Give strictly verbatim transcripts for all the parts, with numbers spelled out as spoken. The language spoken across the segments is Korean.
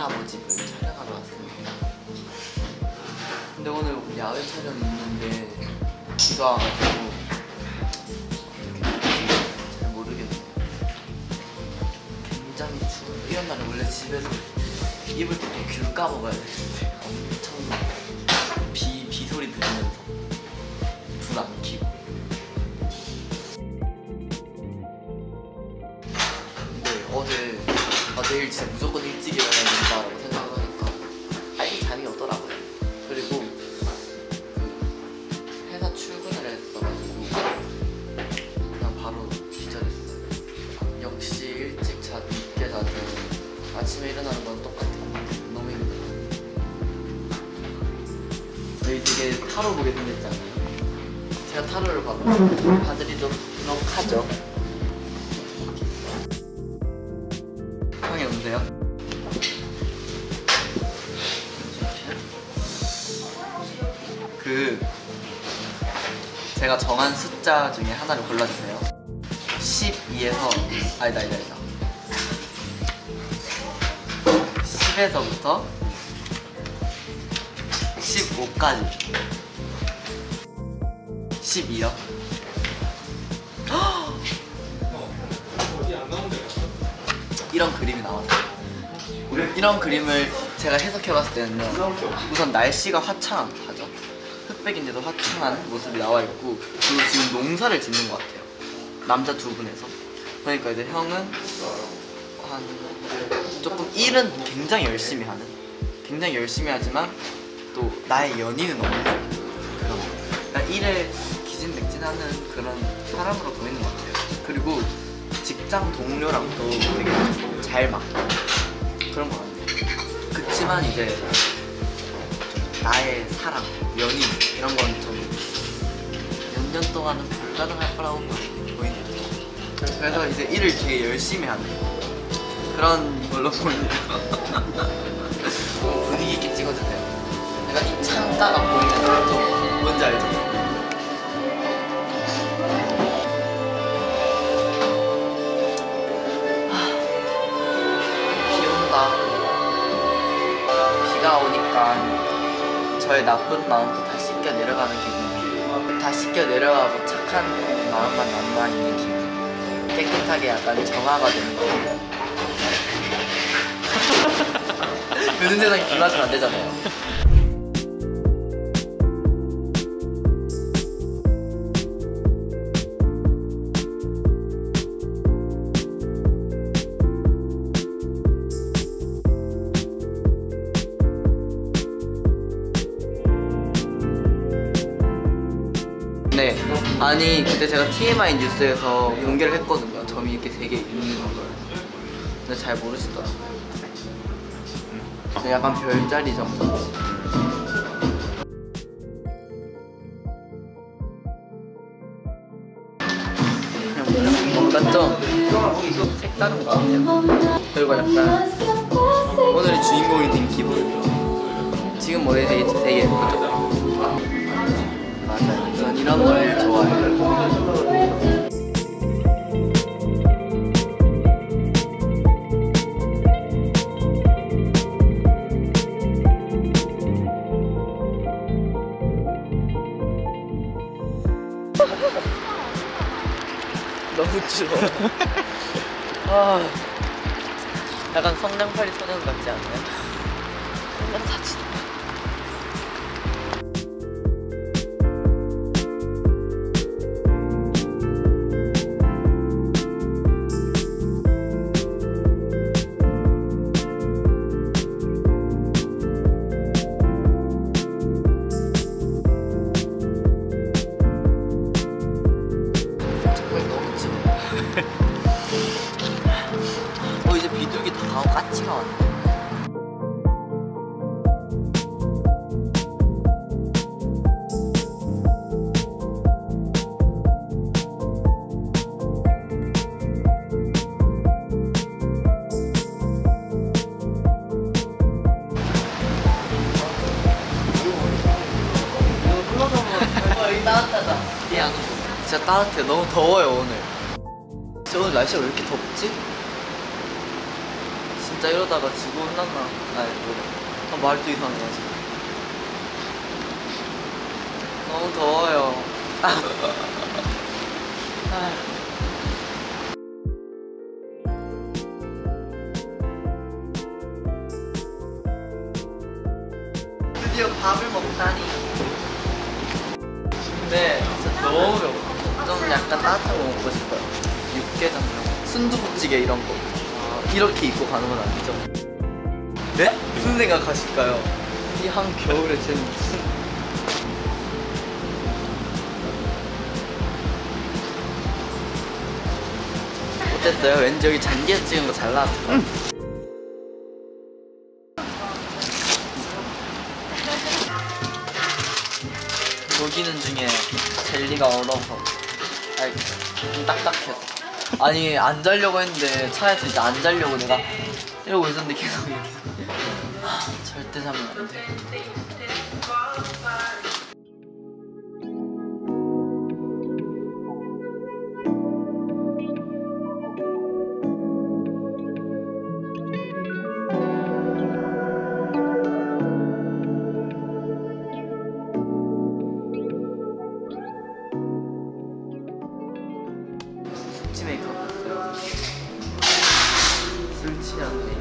어린아버 집을 촬영하러 왔습니다. 근데 오늘 야외 촬영이 있는데 비가 와가지고 어떻게 될지 잘 모르겠네요. 굉장히 추운 이런 날은 원래 집에서 입을 때 또 귤 까먹어야 되는데 엄청 비, 비 소리 들으면서 불 안 켜고 근데 어제 아 내일 진짜 무조건 일찍 일어나야 된다라고 생각을 하니까 빨리 잠이 오더라고요. 그리고 그 회사 출근을 했어가지고 그냥 바로 기절했어요. 역시 일찍 자, 늦게 자든 아침에 일어나는 건 똑같아요. 너무 힘들어요. 저희 되게 타로 보게 생겼잖아요. 제가 타로를 봐도 다들이 좀 넉넉하죠. 오세요. 그 제가 정한 숫자 중에 하나를 골라주세요. 십이에서 아니다 아니다 아니다 십에서부터 십오까지 십이요? 이런 그림이 나왔어요. 이런 그림을 제가 해석해봤을 때는요, 우선 날씨가 화창하죠? 흑백인데도 화창한 모습이 나와있고, 그리고 지금 농사를 짓는 것 같아요. 남자 두 분에서. 그러니까 이제 형은 한 조금 일은 굉장히 열심히 하는, 굉장히 열심히 하지만 또 나의 연인은 없는 그런 일에 기진맥진하는 그런 사람으로 보이는 것 같아요. 그리고 직장 동료랑도 되게 잘 맞고 그런 것 같네요. 그치만 이제 나의 사랑, 연인 이런 건 좀 몇 년 동안은 불가능할 거라고 보이네요. 그래서 이제 일을 되게 열심히 하는 그런 걸로 보입니다. 분위기 있게 찍어주세요. 약간 이 창가가 보이잖아요. 좀 뭔지 알죠? 비가 오니까 저의 나쁜 마음도 다 씻겨 내려가는 기분, 다 씻겨 내려가고 착한 마음만 남아있는 기분, 깨끗하게 약간 정화가 되는 기분. 요즘 세상에 비 맞으면 안 되잖아요. 네. 아니 그때 제가 티엠아이 뉴스에서 공개를 했거든요. 점이 이렇게 되게 있는 걸. 근데 잘 모르시더라고요. 근데 약간 별자리 정도. 그냥 뭔가죠? 색다른 거 같아요. 그리고 약간 오늘의 주인공이 된 기분. 지금 머리 되게 되게 예쁘죠? 맞아요. 저는 이런 걸 좋아해요. 너무 추워. 아, 약간 성냥팔이 소년 같지 않나요? 성냥 사치도 어 이제 비둘기 다 가고 까치가 왔네. 따뜻하다. 이 안으로 진짜 따뜻해. 너무 더워요 오늘. 저 오늘 날씨가 왜 이렇게 덥지? 진짜 이러다가 지고 혼났나? 아니 뭐, 아, 말도 이상해 지금. 너무 더워요. 아. 드디어 밥을 먹다니. 근데 진짜 너무 배고파. 좀 약간 따뜻한 거 먹고 싶어요. 육개장, 순두부찌개 이런 거. 아, 이렇게 입고 가는 건 아니죠? 네? 무슨 생각하실까요? 이 한 겨울에 쟤는 무슨... 어땠어요? 왠지 여기 잔디에서 찍은 거 잘 나왔을 것 같아요. 녹이는 중에 젤리가 얼어서 아이 좀 딱딱해서 아니 안 자려고 했는데 차에서 이제 안 자려고 내가 이러고 있었는데 계속 하, 절대 자면 안 돼. 술취 메이크업 했어요. 술취 안 메이크업.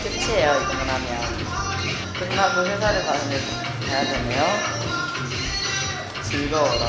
끝이에요. 이거만 하면 끝나고 회사를 가는데 가야 되네요. 즐거워라.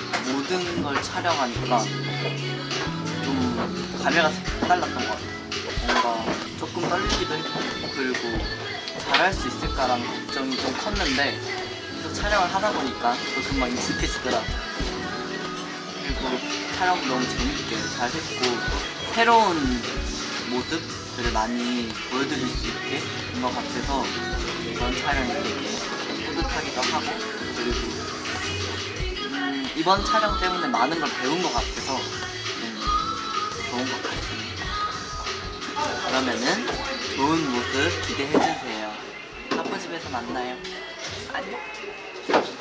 모든 걸 촬영하니까 좀 감회가 색달랐던 것 같아요. 뭔가 조금 떨리기도 했고 그리고 잘할 수 있을까라는 걱정이 좀 컸는데 또 촬영을 하다 보니까 또 금방 익숙해지더라고요. 그리고 촬영도 너무 재밌게 잘 했고 새로운 모습들을 많이 보여드릴 수 있게 된 것 같아서 이번 촬영이 되게 뿌듯하기도 하고 그리고 이번 촬영 때문에 많은 걸 배운 것 같아서 음, 좋은 것 같습니다. 그러면은 좋은 모습 기대해주세요. 바쁜 집에서 만나요. 안녕.